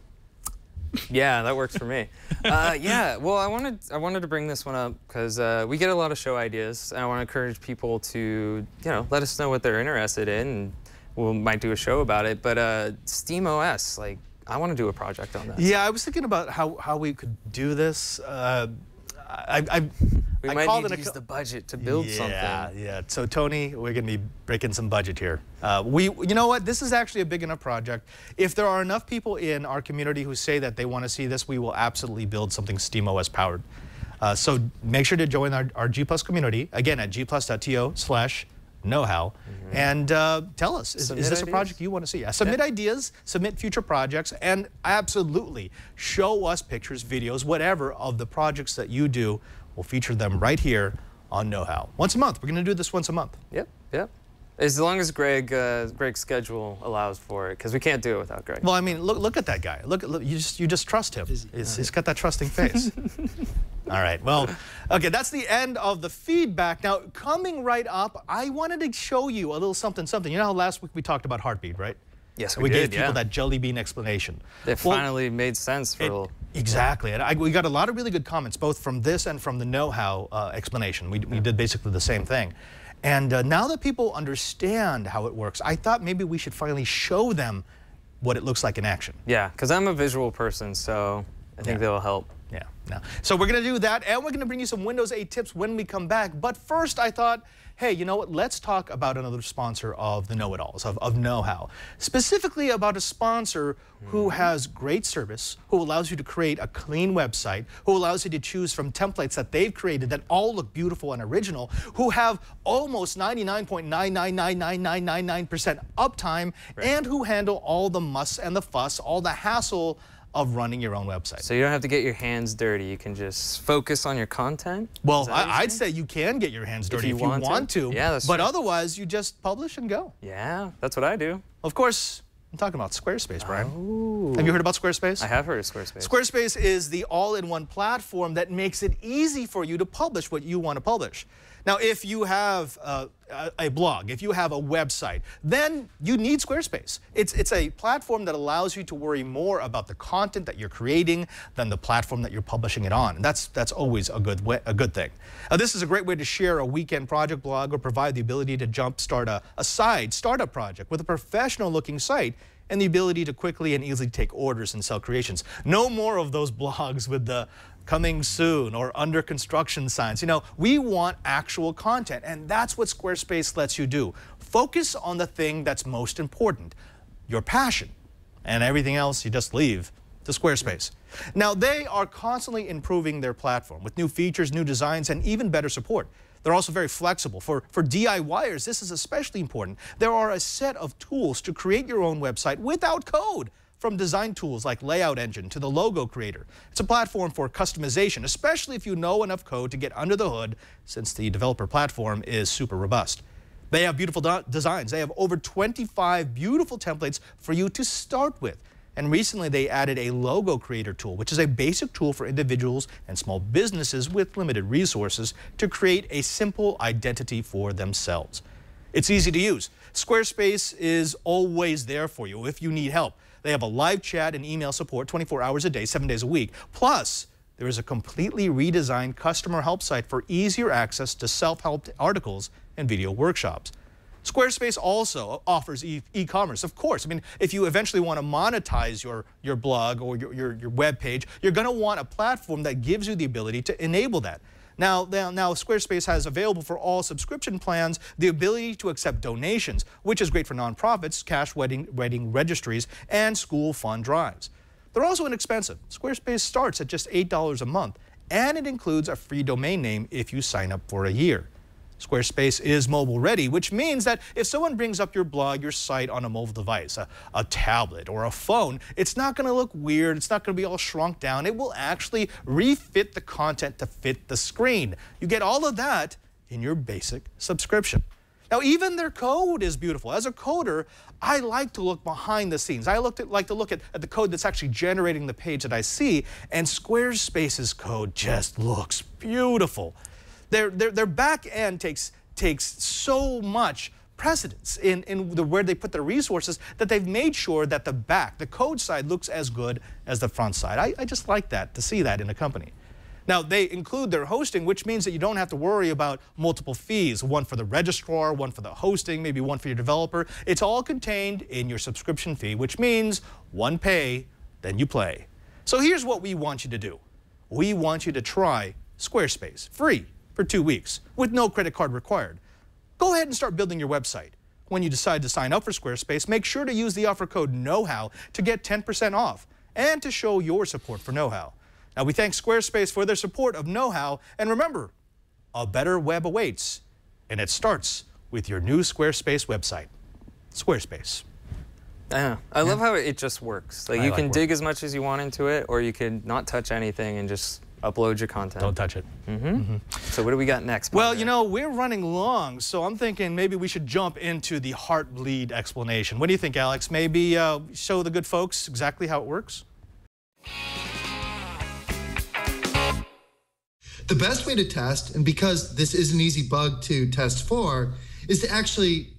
Yeah, that works for me. Well, I wanted to bring this one up because we get a lot of show ideas, and I want to encourage people to let us know what they're interested in. And, we might do a show about it, but SteamOS, like, I want to do a project on that. Yeah, I was thinking about how we could do this. I might need to use the budget to build something. Yeah, so Tony, we're going to be breaking some budget here. You know what? This is actually a big enough project. If there are enough people in our community who say that they want to see this, we will absolutely build something SteamOS powered. So make sure to join our G+ community, again, at gplus.to/knowhow, and tell us, is this a project you want to see? Submit ideas, submit future projects, and absolutely show us pictures, videos, whatever of the projects that you do. We'll feature them right here on Know How. Once a month. We're going to do this once a month. Yep, yep. As long as Greg's schedule allows for it, because we can't do it without Greg. Well, I mean, look at that guy. Look, you just trust him. He's got that trusting face. All right. Well, okay, that's the end of the feedback. Now, coming right up, I wanted to show you a little something. You know how last week we talked about Heartbleed, right? Yes, we did, gave people that jelly bean explanation. It finally made sense for a little. Exactly. And we got a lot of really good comments, both from this and from the know-how explanation. We did basically the same thing. And now that people understand how it works, I thought maybe we should finally show them what it looks like in action. Yeah, because I'm a visual person, so I think that'll help. Yeah. No. So we're going to do that, and we're going to bring you some Windows 8 tips when we come back. But first, I thought, hey, you know what? Let's talk about another sponsor of the know-it-alls, of know-how, specifically about a sponsor who has great service, who allows you to create a clean website, who allows you to choose from templates that they've created that all look beautiful and original, who have almost 99.9999999% uptime, and who handle all the muss and the fuss, all the hassle of running your own website. So you don't have to get your hands dirty. You can just focus on your content? Well, I'd say you can get your hands dirty if you want to. Yeah, that's true. Otherwise, you just publish and go. Yeah, that's what I do. Of course, I'm talking about Squarespace, Brian. Oh. Have you heard about Squarespace? I have heard of Squarespace. Squarespace is the all-in-one platform that makes it easy for you to publish what you want to publish. Now, if you have a blog, if you have a website, then you need Squarespace. It's a platform that allows you to worry more about the content that you're creating than the platform that you're publishing it on. And that's always a good thing. This is a great way to share a weekend project blog or provide the ability to jumpstart a side startup project with a professional-looking site and the ability to quickly and easily take orders and sell creations. No more of those blogs with the coming soon or under construction signs. You know, we want actual content, and that's what Squarespace lets you do. Focus on the thing that's most important, your passion, and everything else you just leave to Squarespace. Now, they are constantly improving their platform with new features, new designs, and even better support. They're also very flexible. For DIYers, this is especially important. There are a set of tools to create your own website without code, from design tools like Layout Engine to the Logo Creator. It's a platform for customization, especially if you know enough code to get under the hood, since the developer platform is super robust. They have beautiful designs. They have over 25 beautiful templates for you to start with. And recently, they added a Logo Creator tool, which is a basic tool for individuals and small businesses with limited resources to create a simple identity for themselves. It's easy to use. Squarespace is always there for you if you need help. They have a live chat and email support 24 hours a day, 7 days a week. Plus, there is a completely redesigned customer help site for easier access to self-help articles and video workshops. Squarespace also offers e-commerce, of course. I mean, if you eventually want to monetize your blog or your web page, you're going to want a platform that gives you the ability to enable that. Now, Squarespace has available for all subscription plans the ability to accept donations, which is great for nonprofits, cash wedding registries, and school fund drives. They're also inexpensive. Squarespace starts at just $8 a month, and it includes a free domain name if you sign up for a year. Squarespace is mobile ready, which means that if someone brings up your blog, your site on a mobile device, a tablet or a phone, it's not going to look weird. It's not going to be all shrunk down. It will actually refit the content to fit the screen. You get all of that in your basic subscription. Now, even their code is beautiful. As a coder, I like to look behind the scenes. I like to look at the code that's actually generating the page that I see, and Squarespace's code just looks beautiful. Their back end takes so much precedence in where they put their resources that they've made sure that the code side looks as good as the front side. I just like that, to see that in a company. Now, they include their hosting, which means that you don't have to worry about multiple fees, one for the registrar, one for the hosting, maybe one for your developer. It's all contained in your subscription fee, which means one pay, then you play. So here's what we want you to do. We want you to try Squarespace, free for 2 weeks with no credit card required. Go ahead and start building your website. When you decide to sign up for Squarespace, make sure to use the offer code KnowHow to get 10% off and to show your support for Know How. Now, we thank Squarespace for their support of Know How, and remember, a better web awaits, and it starts with your new Squarespace website. Squarespace. I love how it just works. Like, you can dig as much as you want into it, or you can not touch anything and just upload your content. Don't touch it. So what do we got next? Well, you know, we're running long, so I'm thinking maybe we should jump into the Heartbleed explanation. What do you think, Alex? Maybe show the good folks exactly how it works? The best way to test, and because this is an easy bug to test for, is to actually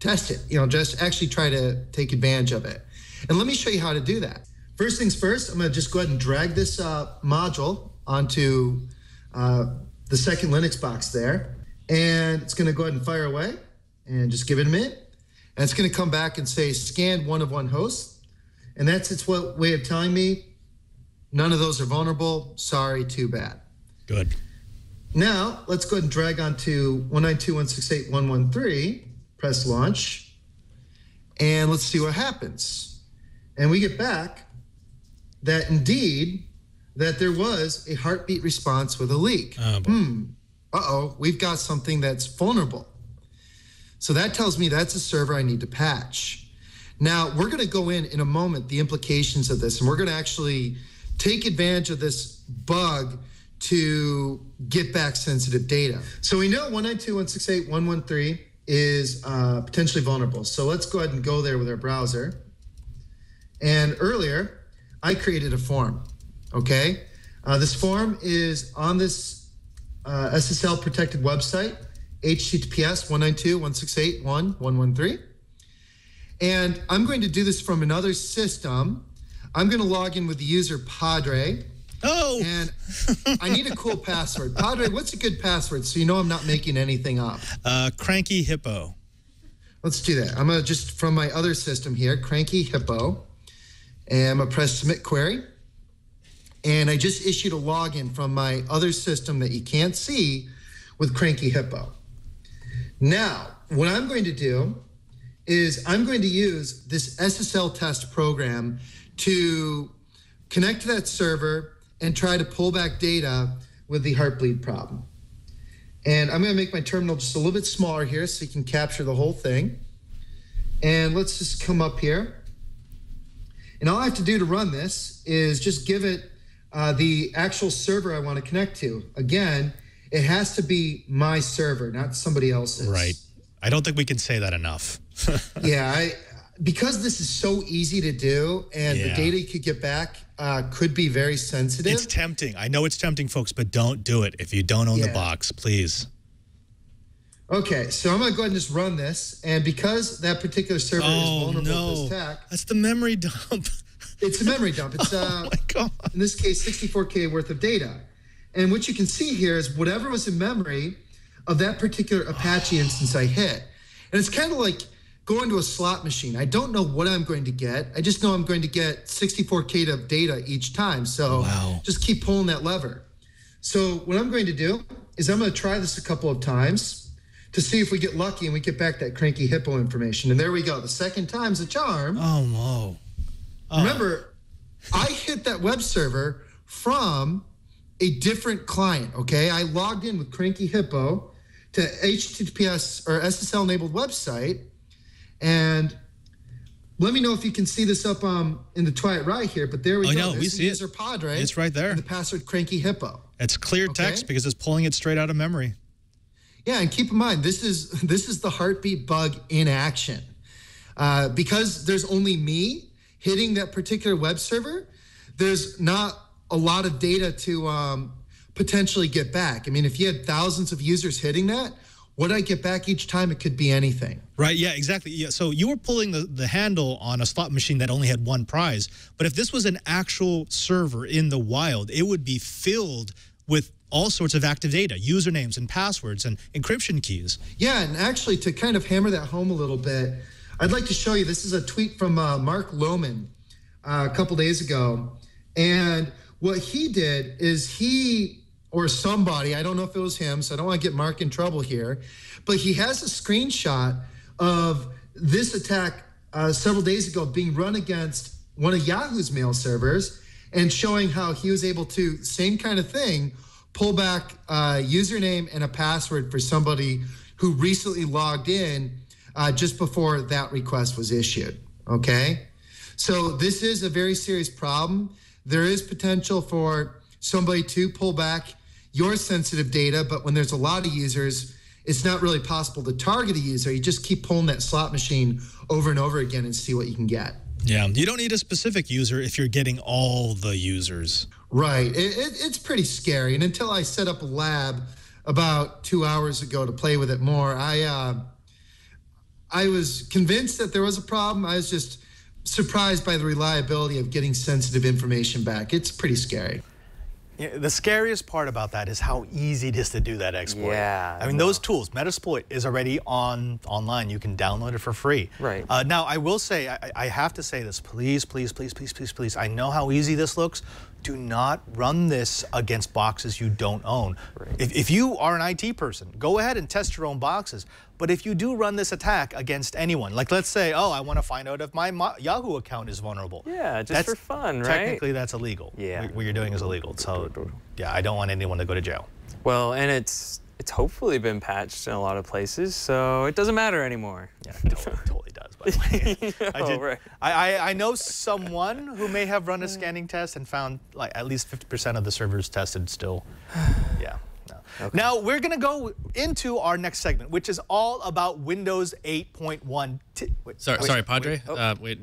test it, you know, just actually try to take advantage of it. And let me show you how to do that. First things first, I'm going to just go ahead and drag this module onto the second Linux box there. And it's going to go ahead and fire away and just give it a minute. And it's going to come back and say scan 1 of 1 hosts. And that's its way of telling me none of those are vulnerable. Sorry, too bad. Good. Now let's go ahead and drag onto 192.168.113, press launch, and let's see what happens. And we get back that indeed, that there was a heartbeat response with a leak. Uh-oh, we've got something that's vulnerable. So that tells me that's a server I need to patch. Now, we're gonna go in a moment, the implications of this, and we're gonna actually take advantage of this bug to get back sensitive data. So we know 192.168.113 is potentially vulnerable. So let's go ahead and go there with our browser. And earlier, I created a form, okay? This form is on this SSL protected website, https://192.168.1.113. And I'm going to do this from another system. I'm going to log in with the user Padre. Oh! And I need a cool password. Padre, what's a good password so you know I'm not making anything up? Cranky Hippo. Let's do that. I'm going to just, from my other system here, Cranky Hippo. And I'm going to press submit query. And I just issued a login from my other system that you can't see with Cranky Hippo. Now, what I'm going to do is I'm going to use this SSL test program to connect to that server and try to pull back data with the Heartbleed problem. And I'm going to make my terminal just a little bit smaller here so you can capture the whole thing. And let's just come up here. And all I have to do to run this is just give it the actual server I want to connect to. Again, it has to be my server, not somebody else's. Right. I don't think we can say that enough. Yeah. Because this is so easy to do and the data you could get back could be very sensitive. It's tempting. I know it's tempting, folks, but don't do it if you don't own the box, please. Okay, so I'm going to go ahead and just run this. And because that particular server is vulnerable to this attack. That's the memory dump. It's a memory dump. It's, my God. In this case, 64K worth of data. And what you can see here is whatever was in memory of that particular Apache instance I hit. And it's kind of like going to a slot machine. I don't know what I'm going to get. I just know I'm going to get 64K of data each time. So just keep pulling that lever. So what I'm going to do is I'm going to try this a couple of times to see if we get lucky and we get back that Cranky Hippo information. And there we go. The second time's a charm. Oh, no. Remember, I hit that web server from a different client, okay? I logged in with Cranky Hippo to HTTPS or SSL-enabled website. And let me know if you can see this up in the TWiT right here, but there we go. No, we see user it. Padre, it's right there. And the password Cranky Hippo. It's clear text because it's pulling it straight out of memory. Yeah, and keep in mind, this is the heartbeat bug in action. Because there's only me hitting that particular web server, there's not a lot of data to potentially get back. I mean, if you had thousands of users hitting that, what I get back each time, it could be anything. Right, yeah, exactly. Yeah. So you were pulling the handle on a slot machine that only had one prize. But if this was an actual server in the wild, it would be filled with all sorts of active data, usernames and passwords and encryption keys. Yeah, and actually to kind of hammer that home a little bit, I'd like to show you, this is a tweet from Mark Lohman a couple days ago. And what he did is he or somebody. I don't know if it was him, so I don't want to get Mark in trouble here. But he has a screenshot of this attack several days ago being run against one of Yahoo's mail servers and showing how he was able to, same kind of thing, pull back a username and a password for somebody who recently logged in just before that request was issued, okay? So this is a very serious problem. There is potential for somebody to pull back your sensitive data, but when there's a lot of users, it's not really possible to target a user. You just keep pulling that slot machine over and over again and see what you can get. Yeah, you don't need a specific user if you're getting all the users. Right, it's pretty scary. And until I set up a lab about 2 hours ago to play with it more, I was convinced that there was a problem. I was just surprised by the reliability of getting sensitive information back. It's pretty scary. Yeah, the scariest part about that is how easy it is to do that exploit. Yeah, I mean, those tools, Metasploit is already online. You can download it for free. Right. Now, I will say, I have to say this, please, please, please, please, please, please. I know how easy this looks. Do not run this against boxes you don't own. Right. If you are an IT person, go ahead and test your own boxes. But if you do run this attack against anyone, like let's say, oh, I want to find out if my Yahoo account is vulnerable. Yeah, just for fun, right? Technically, that's illegal. Yeah. What you're doing is illegal. So, yeah, I don't want anyone to go to jail. Well, and it's hopefully been patched in a lot of places, so it doesn't matter anymore. Yeah, totally does, by the way. I know someone who may have run a scanning test and found like at least 50% of the servers tested still. Yeah. Okay. Now, we're going to go into our next segment, which is all about Windows 8.1. Sorry, Padre. We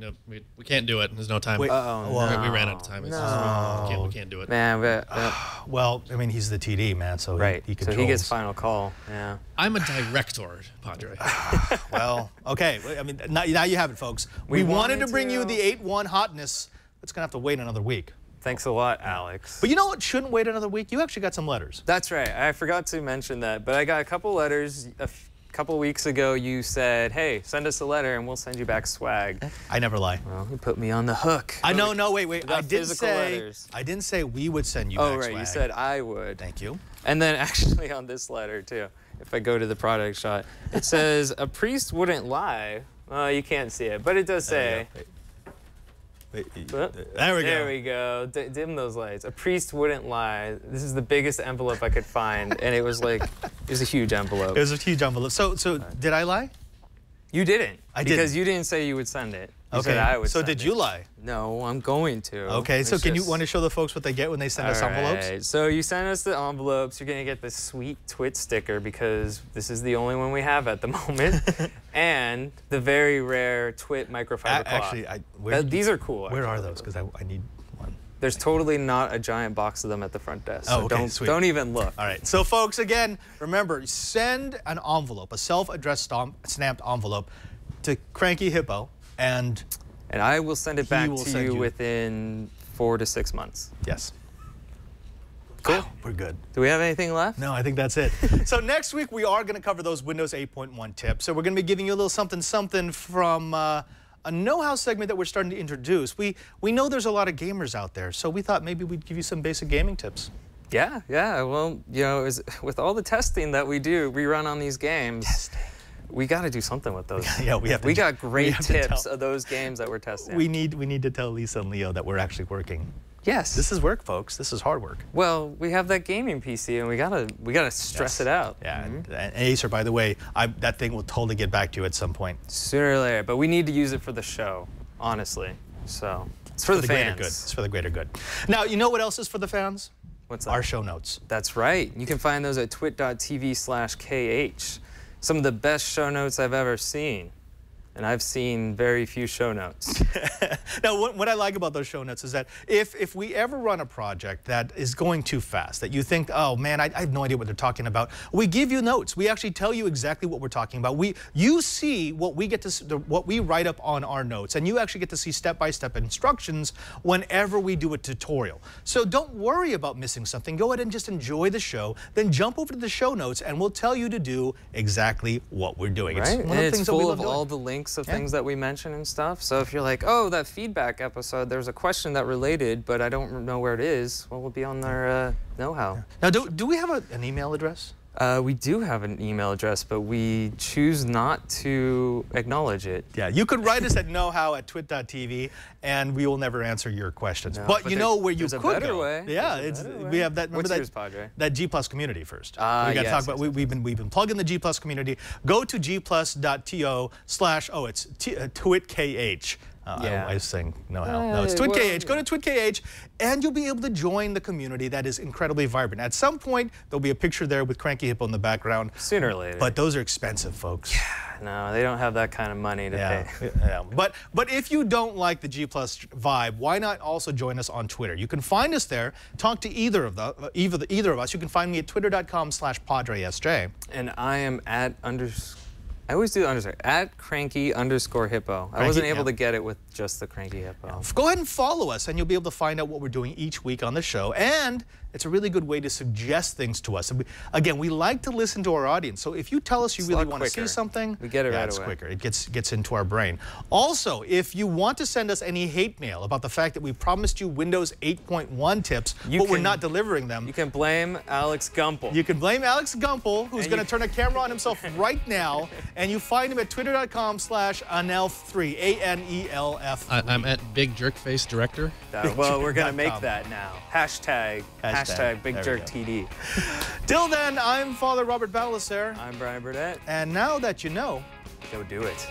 can't do it. There's no time. We ran out of time. We can't do it. Man, well, I mean, he's the TD, man, so he controls. So he gets final call. Yeah. I'm a director, Padre. Well, okay. I mean, now you have it, folks. We wanted to bring you the 8.1 hotness. It's going to have to wait another week. Thanks a lot, Alex. But you know what shouldn't wait another week? You actually got some letters. That's right. I forgot to mention that, but I got a couple letters. A couple weeks ago, you said, hey, send us a letter and we'll send you back swag. I never lie. Well, you put me on the hook. I know, no, wait. I didn't say we would send you back swag. Oh, right, you said I would. Thank you. And then actually on this letter, too, if I go to the product shot, it says, a priest wouldn't lie. Well, you can't see it, but it does say. There we go. Dim those lights. A priest wouldn't lie. This is the biggest envelope I could find, and it was like, it was a huge envelope. It was a huge envelope. So did I lie? You didn't. I did. Because you didn't say you would send it. You said I would send it. So did you lie? No, I'm going to. Okay, so can you want to show the folks what they get when they send us envelopes? All right, so you send us the envelopes. You're going to get this sweet TWiT sticker because this is the only one we have at the moment. And the very rare TWiT microfiber cloth. Actually, these are cool. Where are those? Because I need one. There's totally not a giant box of them at the front desk. So don't even look. All right, so folks, again, remember, send an envelope, a self-addressed stamped envelope to Cranky Hippo. And I will send it back to you within 4 to 6 months. Yes. Cool. Wow, we're good. Do we have anything left? No, I think that's it. So next week, we are going to cover those Windows 8.1 tips. So we're going to be giving you a little something-something from a know-how segment that we're starting to introduce. We know there's a lot of gamers out there, so we thought maybe we'd give you some basic gaming tips. Yeah. Well, you know, with all the testing that we do, we run on these games. Testing. We got to do something with those. Yeah, we got great tips of those games that we're testing. We need to tell Lisa and Leo that we're actually working. Yes. This is work, folks. This is hard work. Well, we have that gaming PC, and we gotta stress it out. Yeah. Mm-hmm. And Acer, by the way, that thing will totally get back to you at some point. Sooner or later, but we need to use it for the show, honestly. So it's for the fans. Greater good. It's for the greater good. Now, you know what else is for the fans? What's that? Our show notes. That's right. You can find those at twit.tv/kh. Some of the best show notes I've ever seen. And I've seen very few show notes. Now, what I like about those show notes is that if we ever run a project that is going too fast, that you think, oh, man, I have no idea what they're talking about, we give you notes. We actually tell you exactly what we're talking about. You see what we get to what we write up on our notes, and you actually get to see step-by-step instructions whenever we do a tutorial. So don't worry about missing something. Go ahead and just enjoy the show. Then jump over to the show notes, and we'll tell you to do exactly what we're doing. Right? It's one of the things that we love doing. All the links links of things that we mention and stuff. So if you're like, oh, that feedback episode, there's a question that related, but I don't know where it is, well, we'll be on our Know How. Now, do we have an email address? We do have an email address, but we choose not to acknowledge it. Yeah, you could write us at knowhow@twit.tv, and we will never answer your questions. No, but you know where you could go. There's a better way. Yeah, we have that. Remember that G+ community first. We got to talk about. We've been plugging the G+ community. Go to gplus.to/ it's TWiTKH. I was saying no how. No, it's TWiTKH. Go to TWiTKH, and you'll be able to join the community that is incredibly vibrant. At some point, there'll be a picture there with Cranky Hippo in the background. Sooner or later. But those are expensive, folks. Yeah, no, they don't have that kind of money to pay. Yeah, but if you don't like the G+ vibe, why not also join us on Twitter? You can find us there. Talk to either of us. You can find me at twitter.com/PadreSJ. And I am at @cranky_hippo. I wasn't able to get it with just the Cranky Hippo. Yeah. Go ahead and follow us, and you'll be able to find out what we're doing each week on the show. And it's a really good way to suggest things to us. And we like to listen to our audience. So if you tell us you really want to see something, we get it right away. Quicker. It gets into our brain. Also, if you want to send us any hate mail about the fact that we promised you Windows 8.1 tips, but we're not delivering them, you can blame Alex Gumpel. You can blame Alex Gumpel, who's going to turn a camera on himself right now. And you find him at twitter.com/anelf3, A-N-E-L-F. I'm at Big Jerk Face Director. Well, we're going to make that now. Hashtag Big Jerk TD. Till then, I'm Father Robert Ballacer. I'm Bryan Burnett. And now that you know, go do it.